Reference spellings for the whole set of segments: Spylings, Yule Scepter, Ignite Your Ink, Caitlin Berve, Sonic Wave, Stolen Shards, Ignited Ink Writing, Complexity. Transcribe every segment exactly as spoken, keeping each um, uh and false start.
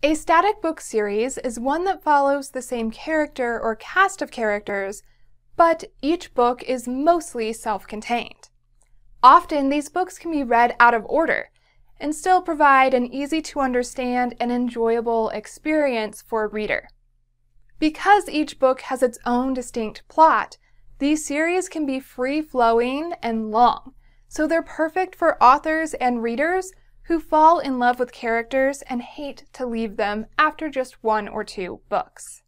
A static book series is one that follows the same character or cast of characters, but each book is mostly self-contained. Often, these books can be read out of order and still provide an easy-to-understand and enjoyable experience for a reader. Because each book has its own distinct plot, these series can be free-flowing and long, so they're perfect for authors and readers who fall in love with characters and hate to leave them after just one or two books.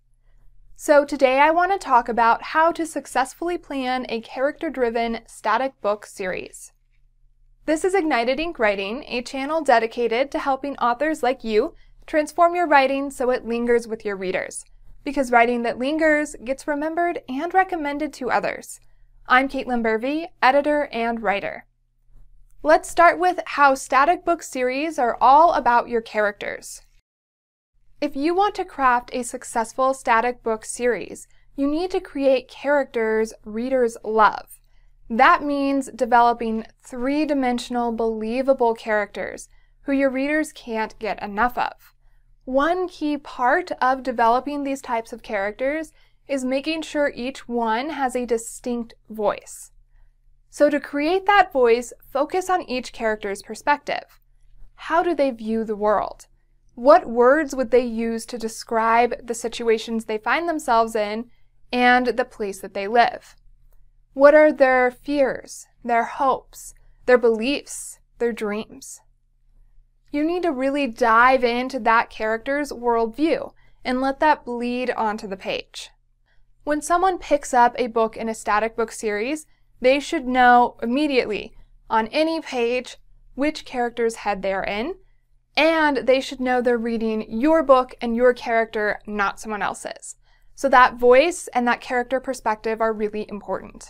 So today I want to talk about how to successfully plan a character-driven static book series. This is Ignited Ink Writing, a channel dedicated to helping authors like you transform your writing so it lingers with your readers, because writing that lingers gets remembered and recommended to others. I'm Caitlin Berve, editor and writer. Let's start with how static book series are all about your characters. If you want to craft a successful static book series, you need to create characters readers love. That means developing three-dimensional, believable characters who your readers can't get enough of. One key part of developing these types of characters is making sure each one has a distinct voice. So to create that voice, focus on each character's perspective. How do they view the world? What words would they use to describe the situations they find themselves in and the place that they live? What are their fears, their hopes, their beliefs, their dreams? You need to really dive into that character's worldview and let that bleed onto the page. When someone picks up a book in a static book series, they should know immediately, on any page, which character's head they are in, and they should know they're reading your book and your character, not someone else's. So that voice and that character perspective are really important.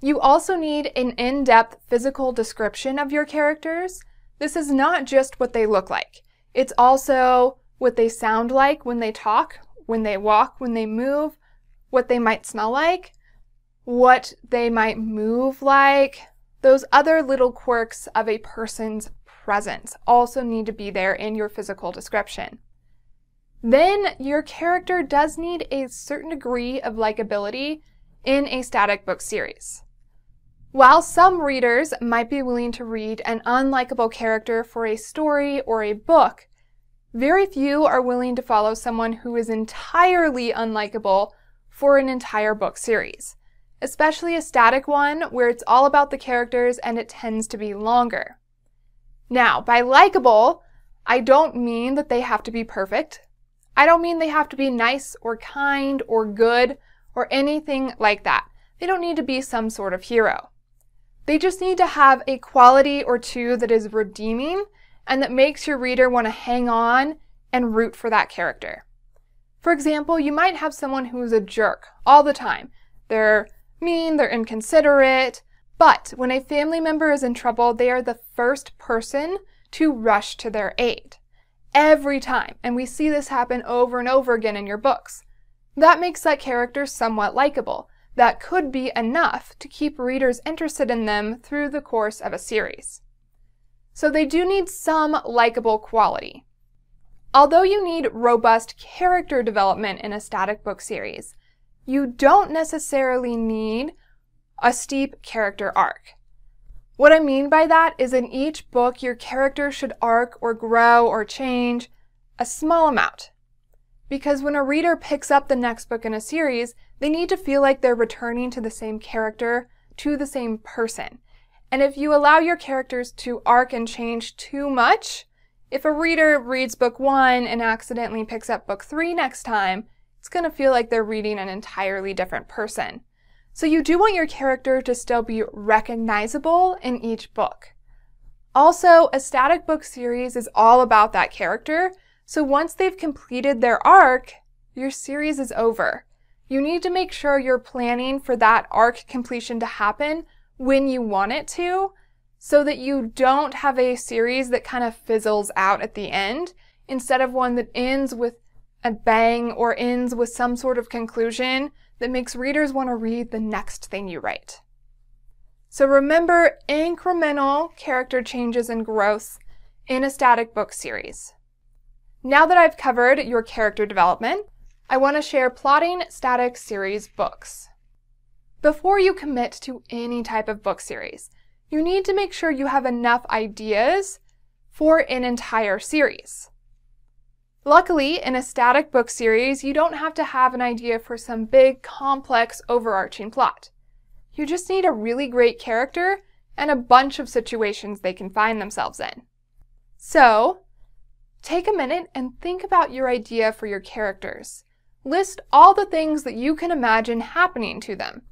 You also need an in-depth physical description of your characters. This is not just what they look like. It's also what they sound like when they talk, when they walk, when they move, what they might smell like, what they might move like. Those other little quirks of a person's presence also need to be there in your physical description. Then your character does need a certain degree of likability in a static book series. While some readers might be willing to read an unlikable character for a story or a book, very few are willing to follow someone who is entirely unlikable for an entire book series, especially a static one where it's all about the characters and it tends to be longer. Now, by likable, I don't mean that they have to be perfect. I don't mean they have to be nice or kind or good or anything like that. They don't need to be some sort of hero. They just need to have a quality or two that is redeeming and that makes your reader want to hang on and root for that character. For example, you might have someone who is a jerk all the time. They're mean, they're inconsiderate, but when a family member is in trouble, they are the first person to rush to their aid every time. And we see this happen over and over again in your books. That makes that character somewhat likable. That could be enough to keep readers interested in them through the course of a series. So they do need some likable quality. Although you need robust character development in a static book series, you don't necessarily need a steep character arc. What I mean by that is in each book, your character should arc or grow or change a small amount. Because when a reader picks up the next book in a series, they need to feel like they're returning to the same character, to the same person. And if you allow your characters to arc and change too much, if a reader reads book one and accidentally picks up book three next time, it's going to feel like they're reading an entirely different person. So you do want your character to still be recognizable in each book. Also, a static book series is all about that character, so once they've completed their arc, your series is over. You need to make sure you're planning for that arc completion to happen when you want it to, so that you don't have a series that kind of fizzles out at the end, instead of one that ends with a bang or ends with some sort of conclusion that makes readers want to read the next thing you write. So remember incremental character changes and growth in a static book series. Now that I've covered your character development, I want to share plotting static series books. Before you commit to any type of book series, you need to make sure you have enough ideas for an entire series. Luckily, in a static book series, you don't have to have an idea for some big, complex, overarching plot. You just need a really great character and a bunch of situations they can find themselves in. So, take a minute and think about your idea for your characters. List all the things that you can imagine happening to them.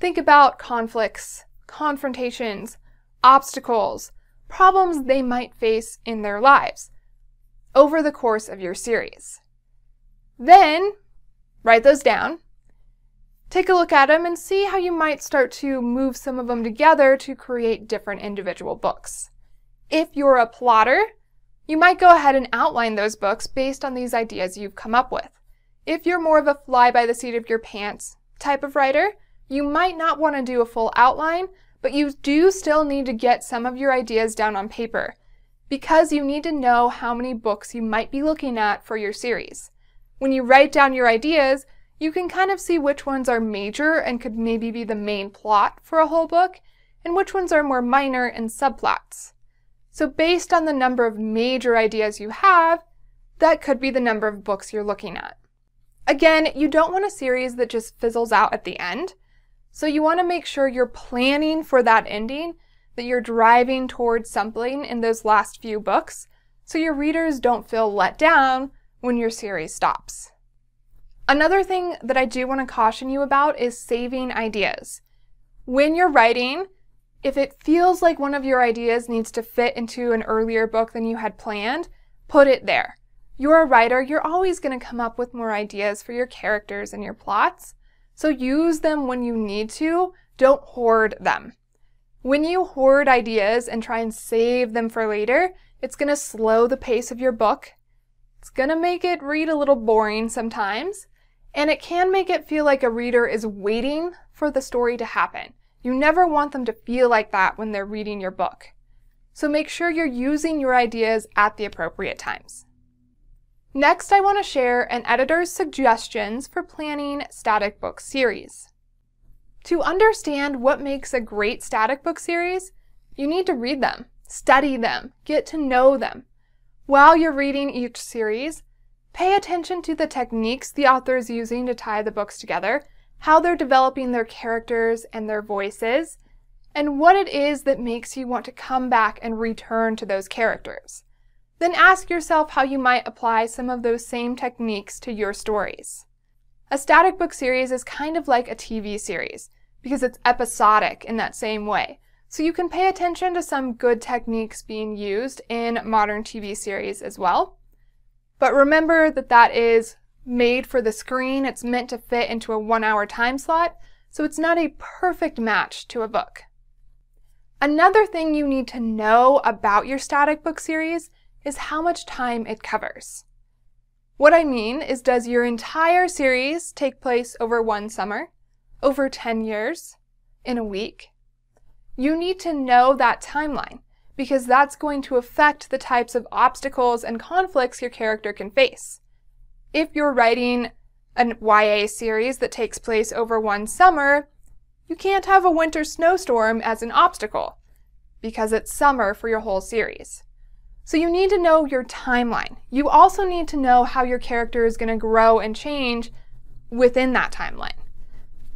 Think about conflicts, confrontations, obstacles, problems they might face in their lives over the course of your series. Then write those down, take a look at them, and see how you might start to move some of them together to create different individual books. If you're a plotter, you might go ahead and outline those books based on these ideas you've come up with. If you're more of a fly by the seat of your pants type of writer, you might not want to do a full outline, but you do still need to get some of your ideas down on paper, because you need to know how many books you might be looking at for your series. When you write down your ideas, you can kind of see which ones are major and could maybe be the main plot for a whole book, and which ones are more minor and subplots. So based on the number of major ideas you have, that could be the number of books you're looking at. Again, you don't want a series that just fizzles out at the end. So you want to make sure you're planning for that ending, that you're driving towards something in those last few books, so your readers don't feel let down when your series stops. Another thing that I do want to caution you about is saving ideas. When you're writing, if it feels like one of your ideas needs to fit into an earlier book than you had planned, put it there. You're a writer, you're always going to come up with more ideas for your characters and your plots. So use them when you need to, don't hoard them. When you hoard ideas and try and save them for later, it's going to slow the pace of your book, it's going to make it read a little boring sometimes, and it can make it feel like a reader is waiting for the story to happen. You never want them to feel like that when they're reading your book. So make sure you're using your ideas at the appropriate times. Next, I want to share an editor's suggestions for planning static book series. To understand what makes a great static book series, you need to read them, study them, get to know them. While you're reading each series, pay attention to the techniques the author is using to tie the books together, how they're developing their characters and their voices, and what it is that makes you want to come back and return to those characters. Then ask yourself how you might apply some of those same techniques to your stories. A static book series is kind of like a T V series because it's episodic in that same way. So you can pay attention to some good techniques being used in modern T V series as well. But remember that that is made for the screen. It's meant to fit into a one-hour time slot, so it's not a perfect match to a book. Another thing you need to know about your static book series is how much time it covers. What I mean is, does your entire series take place over one summer, over ten years, in a week? You need to know that timeline, because that's going to affect the types of obstacles and conflicts your character can face. If you're writing a Y A series that takes place over one summer, you can't have a winter snowstorm as an obstacle, because it's summer for your whole series. So you need to know your timeline. You also need to know how your character is going to grow and change within that timeline.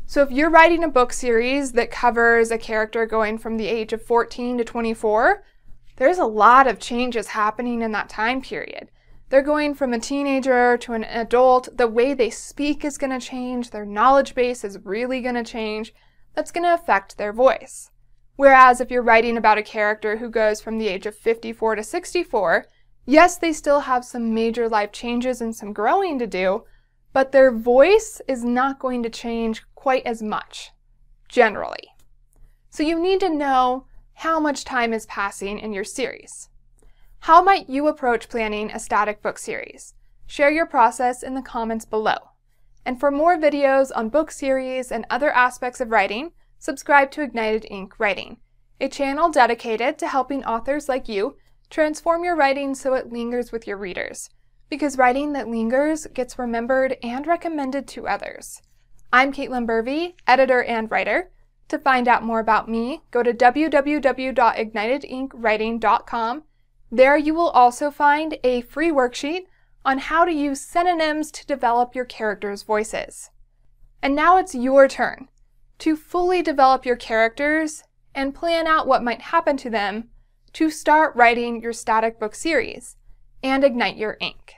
So if you're writing a book series that covers a character going from the age of fourteen to twenty-four, there's a lot of changes happening in that time period. They're going from a teenager to an adult. The way they speak is going to change. Their knowledge base is really going to change. That's going to affect their voice. Whereas if you're writing about a character who goes from the age of fifty-four to sixty-four, yes, they still have some major life changes and some growing to do, but their voice is not going to change quite as much, generally. So you need to know how much time is passing in your series. How might you approach planning a static book series? Share your process in the comments below. And for more videos on book series and other aspects of writing, subscribe to Ignited Ink Writing, a channel dedicated to helping authors like you transform your writing so it lingers with your readers. because writing that lingers gets remembered and recommended to others. I'm Caitlin Berve, editor and writer. To find out more about me, go to w w w dot ignited ink writing dot com. There you will also find a free worksheet on how to use synonyms to develop your characters' voices. And now it's your turn to fully develop your characters and plan out what might happen to them to start writing your static book series and ignite your ink.